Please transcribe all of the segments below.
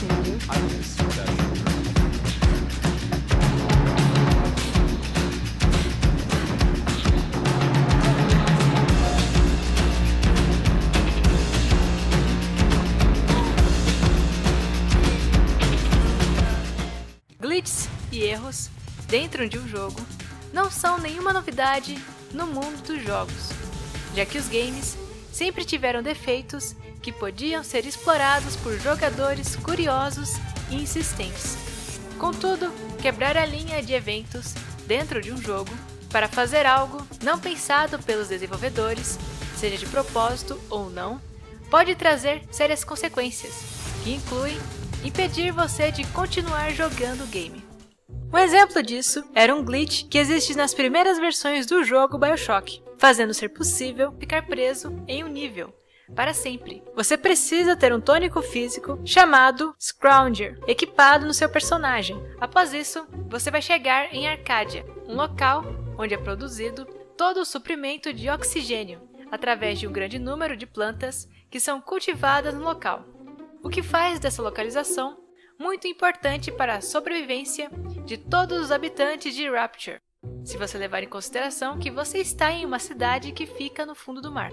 Continue. I didn't see that sugar. Glitches e erros dentro de um jogo não são nenhuma novidade no mundo dos jogos, já que os games sempre tiveram defeitos que podiam ser explorados por jogadores curiosos e insistentes. Contudo, quebrar a linha de eventos dentro de um jogo para fazer algo não pensado pelos desenvolvedores, seja de propósito ou não, pode trazer sérias consequências, que incluem impedir você de continuar jogando o game. Um exemplo disso era um glitch que existe nas primeiras versões do jogo BioShock, fazendo ser possível ficar preso em um nível para sempre. Você precisa ter um tônico físico chamado Scrounger, equipado no seu personagem. Após isso, você vai chegar em Arcadia, um local onde é produzido todo o suprimento de oxigênio, através de um grande número de plantas que são cultivadas no local, o que faz dessa localização muito importante para a sobrevivência de todos os habitantes de Rapture, se você levar em consideração que você está em uma cidade que fica no fundo do mar.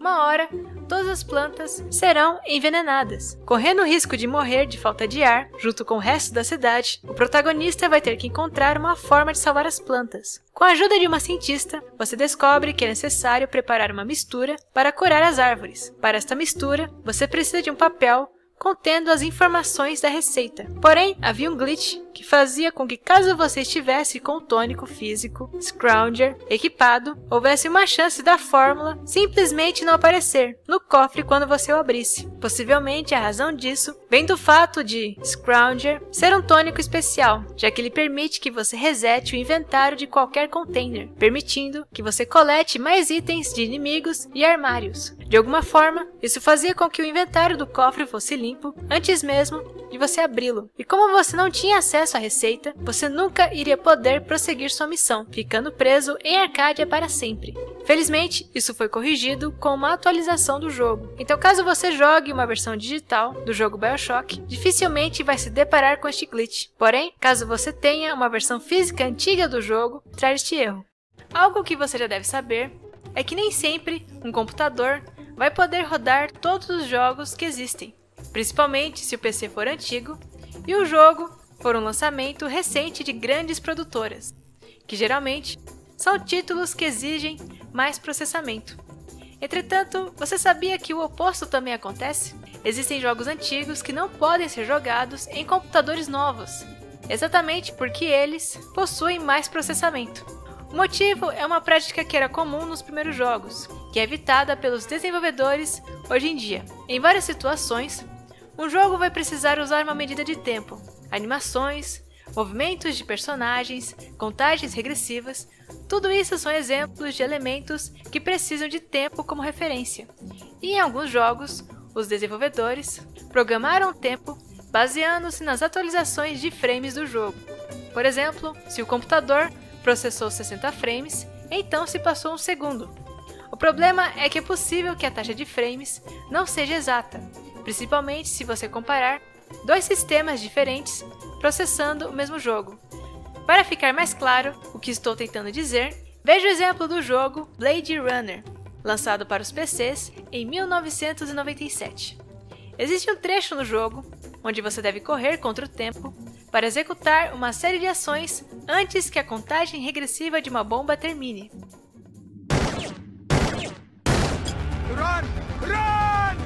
Uma hora, todas as plantas serão envenenadas. Correndo o risco de morrer de falta de ar, junto com o resto da cidade, o protagonista vai ter que encontrar uma forma de salvar as plantas. Com a ajuda de uma cientista, você descobre que é necessário preparar uma mistura para curar as árvores. Para esta mistura, você precisa de um papel contendo as informações da receita. Porém, havia um glitch que fazia com que, caso você estivesse com o tônico físico Scrounger equipado, houvesse uma chance da fórmula simplesmente não aparecer no cofre quando você o abrisse. Possivelmente, a razão disso vem do fato de Scrounger ser um tônico especial, já que ele permite que você resete o inventário de qualquer container, permitindo que você colete mais itens de inimigos e armários. De alguma forma, isso fazia com que o inventário do cofre fosse limpo antes mesmo de você abri-lo. E como você não tinha acesso à receita, você nunca iria poder prosseguir sua missão, ficando preso em Arcadia para sempre. Felizmente, isso foi corrigido com uma atualização do jogo. Então, caso você jogue uma versão digital do jogo BioShock, dificilmente vai se deparar com este glitch. Porém, caso você tenha uma versão física antiga do jogo, traz este erro. Algo que você já deve saber é que nem sempre um computador vai poder rodar todos os jogos que existem, principalmente se o PC for antigo e o jogo for um lançamento recente de grandes produtoras, que geralmente são títulos que exigem mais processamento. Entretanto, você sabia que o oposto também acontece? Existem jogos antigos que não podem ser jogados em computadores novos, exatamente porque eles possuem mais processamento. O motivo é uma prática que era comum nos primeiros jogos, que é evitada pelos desenvolvedores hoje em dia. Em várias situações, um jogo vai precisar usar uma medida de tempo, animações, movimentos de personagens, contagens regressivas, tudo isso são exemplos de elementos que precisam de tempo como referência. E em alguns jogos, os desenvolvedores programaram o tempo baseando-se nas atualizações de frames do jogo. Por exemplo, se o computador processou 60 frames, então se passou um segundo. O problema é que é possível que a taxa de frames não seja exata, principalmente se você comparar dois sistemas diferentes processando o mesmo jogo. Para ficar mais claro o que estou tentando dizer, veja o exemplo do jogo Blade Runner, lançado para os PCs em 1997. Existe um trecho no jogo onde você deve correr contra o tempo para executar uma série de ações antes que a contagem regressiva de uma bomba termine. Run! Run!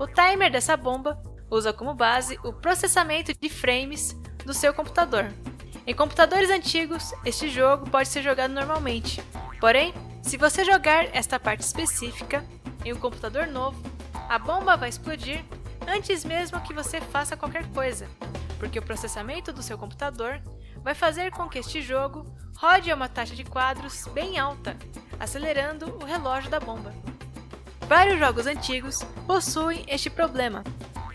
O timer dessa bomba usa como base o processamento de frames do seu computador. Em computadores antigos, este jogo pode ser jogado normalmente. Porém, se você jogar esta parte específica em um computador novo, a bomba vai explodir antes mesmo que você faça qualquer coisa, porque o processamento do seu computador vai fazer com que este jogo rode a uma taxa de quadros bem alta, acelerando o relógio da bomba. Vários jogos antigos possuem este problema.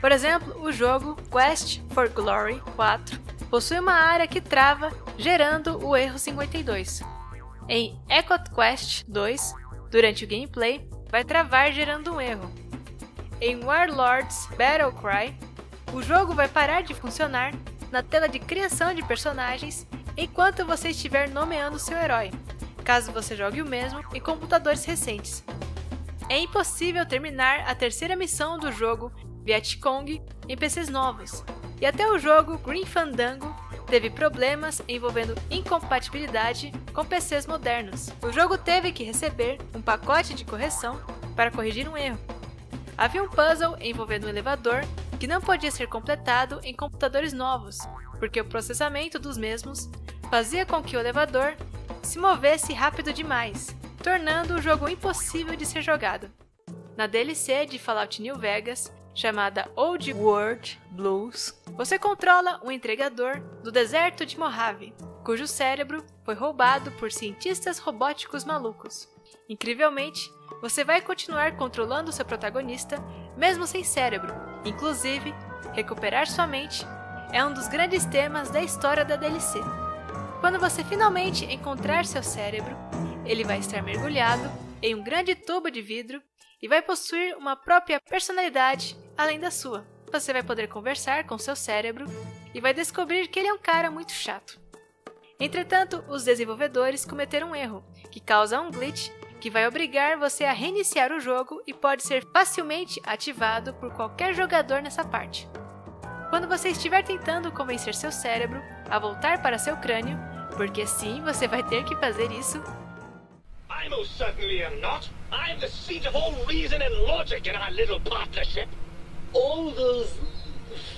Por exemplo, o jogo Quest for Glory 4 possui uma área que trava, gerando o erro 52. Em Echo Quest 2, durante o gameplay, vai travar gerando um erro. Em Warlords Battlecry, o jogo vai parar de funcionar na tela de criação de personagens enquanto você estiver nomeando seu herói, caso você jogue o mesmo em computadores recentes. É impossível terminar a terceira missão do jogo Vietcong em PCs novos, e até o jogo Grim Fandango teve problemas envolvendo incompatibilidade com PCs modernos. O jogo teve que receber um pacote de correção para corrigir um erro. Havia um puzzle envolvendo um elevador que não podia ser completado em computadores novos, porque o processamento dos mesmos fazia com que o elevador se movesse rápido demais, tornando o jogo impossível de ser jogado. Na DLC de Fallout New Vegas, chamada Old World Blues, você controla um entregador do deserto de Mojave, cujo cérebro foi roubado por cientistas robóticos malucos. Incrivelmente, você vai continuar controlando seu protagonista, mesmo sem cérebro. Inclusive, recuperar sua mente é um dos grandes temas da história da DLC. Quando você finalmente encontrar seu cérebro, ele vai estar mergulhado em um grande tubo de vidro e vai possuir uma própria personalidade além da sua. Você vai poder conversar com seu cérebro e vai descobrir que ele é um cara muito chato. Entretanto, os desenvolvedores cometeram um erro, que causa um glitch que vai obrigar você a reiniciar o jogo e pode ser facilmente ativado por qualquer jogador nessa parte. Quando você estiver tentando convencer seu cérebro a voltar para seu crânio, porque sim, você vai ter que fazer isso, all those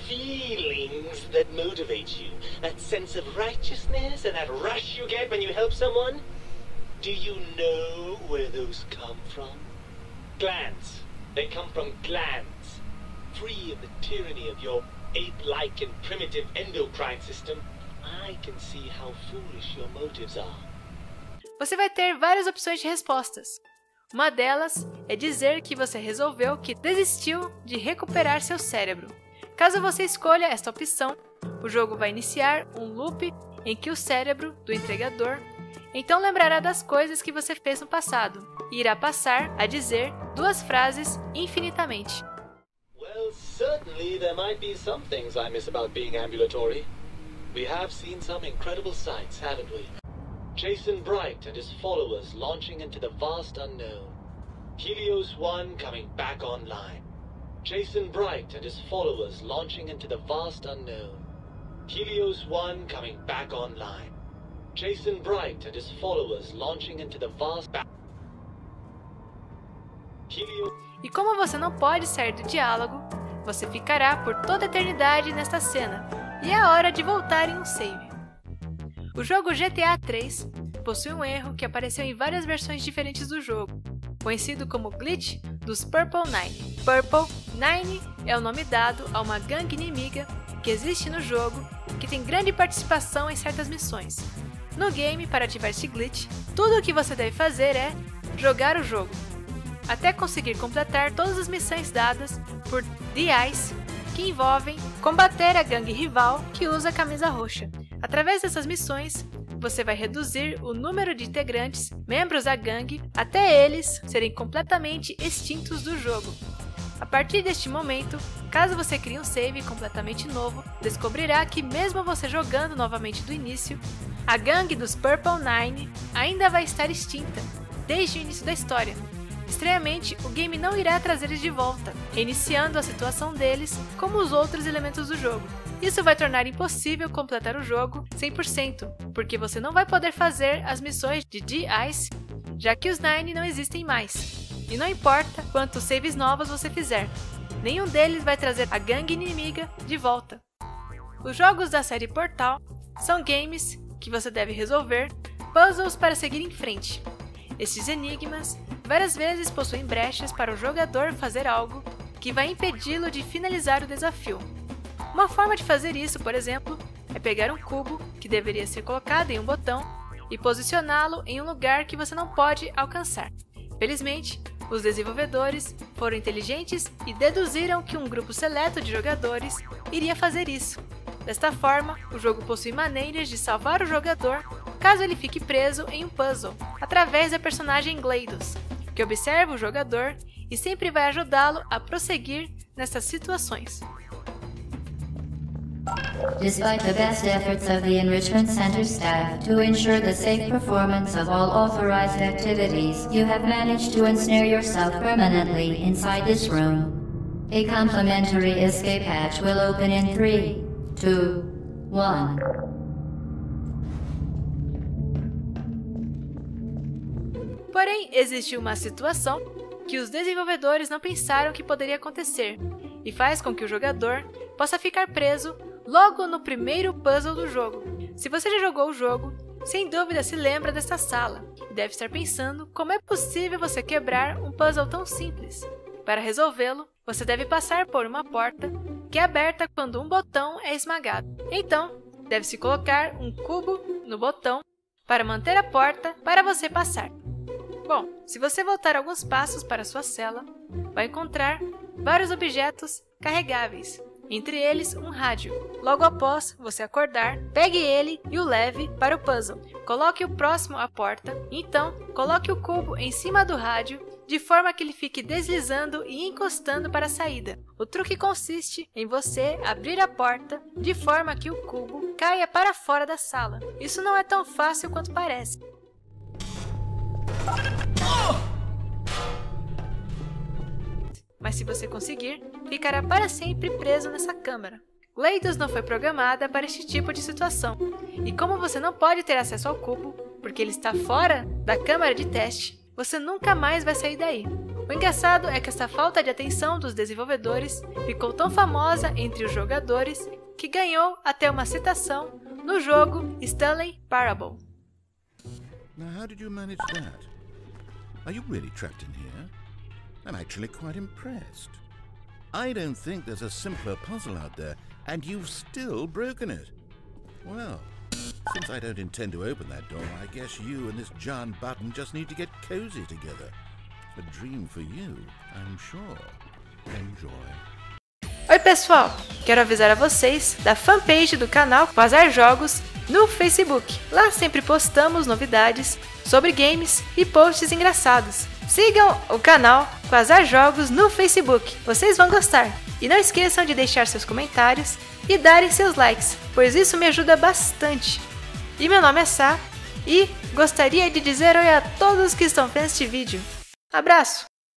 feelings that motivate you, that sense of righteousness and that rush you get when you help someone, do you know where those come from? Glands. They come from glands. Free of the tyranny of your ape-like and primitive endocrine system, I can see how foolish your motives are. Você vai ter várias opções de respostas. Uma delas é dizer que você resolveu que desistiu de recuperar seu cérebro. Caso você escolha esta opção, o jogo vai iniciar um loop em que o cérebro do entregador então lembrará das coisas que você fez no passado e irá passar a dizer duas frases infinitamente. Well, certainly there might be some things I miss about being ambulatory. We have seen some incredible sights, haven't we? Jason Bright and his followers launching into the vast unknown. Helios 1 coming back online. Jason Bright and his followers launching into the vast unknown. Helios 1 coming back online. Jason Bright and his followers launching into the vast Helios. E como você não pode sair do diálogo, você ficará por toda a eternidade nesta cena. E é hora de voltar em um save. O jogo GTA III possui um erro que apareceu em várias versões diferentes do jogo, conhecido como glitch dos Purple Nine. Purple Nine é o nome dado a uma gangue inimiga que existe no jogo que tem grande participação em certas missões. No game, para ativar este glitch, tudo o que você deve fazer é jogar o jogo, até conseguir completar todas as missões dadas por D-Ice que envolvem combater a gangue rival que usa a camisa roxa. Através dessas missões, você vai reduzir o número de integrantes, membros da gangue, até eles serem completamente extintos do jogo. A partir deste momento, caso você crie um save completamente novo, descobrirá que mesmo você jogando novamente do início, a gangue dos Purple Nine ainda vai estar extinta, desde o início da história. Estranhamente, o game não irá trazer eles de volta, reiniciando a situação deles como os outros elementos do jogo. Isso vai tornar impossível completar o jogo 100%, porque você não vai poder fazer as missões de D-Ice, já que os Nine não existem mais. E não importa quantos saves novos você fizer, nenhum deles vai trazer a gangue inimiga de volta. Os jogos da série Portal são games que você deve resolver puzzles para seguir em frente. Estes enigmas várias vezes possuem brechas para o jogador fazer algo que vai impedi-lo de finalizar o desafio. Uma forma de fazer isso, por exemplo, é pegar um cubo que deveria ser colocado em um botão e posicioná-lo em um lugar que você não pode alcançar. Felizmente, os desenvolvedores foram inteligentes e deduziram que um grupo seleto de jogadores iria fazer isso. Desta forma, o jogo possui maneiras de salvar o jogador caso ele fique preso em um puzzle, através da personagem GLaDOS, que observa o jogador e sempre vai ajudá-lo a prosseguir nessas situações. Despite the best efforts of the Enrichment Center staff to ensure the safe performance of all authorized activities, you have managed to ensnare yourself permanently inside this room. A complimentary escape hatch will open in 3, 2, 1. Porém, existiu uma situação que os desenvolvedores não pensaram que poderia acontecer e faz com que o jogador possa ficar preso logo no primeiro puzzle do jogo. Se você já jogou o jogo, sem dúvida se lembra dessa sala e deve estar pensando como é possível você quebrar um puzzle tão simples. Para resolvê-lo, você deve passar por uma porta que é aberta quando um botão é esmagado. Então, deve-se colocar um cubo no botão para manter a porta para você passar. Bom, se você voltar alguns passos para sua cela, vai encontrar vários objetos carregáveis, entre eles um rádio. Logo após você acordar, pegue ele e o leve para o puzzle. Coloque o próximo à porta, então coloque o cubo em cima do rádio, de forma que ele fique deslizando e encostando para a saída. O truque consiste em você abrir a porta, de forma que o cubo caia para fora da sala. Isso não é tão fácil quanto parece. Mas se você conseguir, ficará para sempre preso nessa câmara. GLaDOS não foi programada para este tipo de situação, e como você não pode ter acesso ao cubo, porque ele está fora da câmara de teste, você nunca mais vai sair daí. O engraçado é que essa falta de atenção dos desenvolvedores ficou tão famosa entre os jogadores que ganhou até uma citação no jogo Stanley Parable. Now, how did you manage that? Are you really trapped in here? I'm actually quite impressed. I don't think there's a simpler puzzle out there, and you've still broken it. Well, since I don't intend to open that door, I guess you and this John Button just need to get cozy together. A dream for you, I'm sure. Enjoy. Oi pessoal, quero avisar a vocês da fanpage do canal Quasar Jogos no Facebook. Lá sempre postamos novidades sobre games e posts engraçados. Sigam o canal Quasar Jogos no Facebook, vocês vão gostar. E não esqueçam de deixar seus comentários e darem seus likes, pois isso me ajuda bastante. E meu nome é Sá e gostaria de dizer oi a todos que estão vendo este vídeo. Abraço!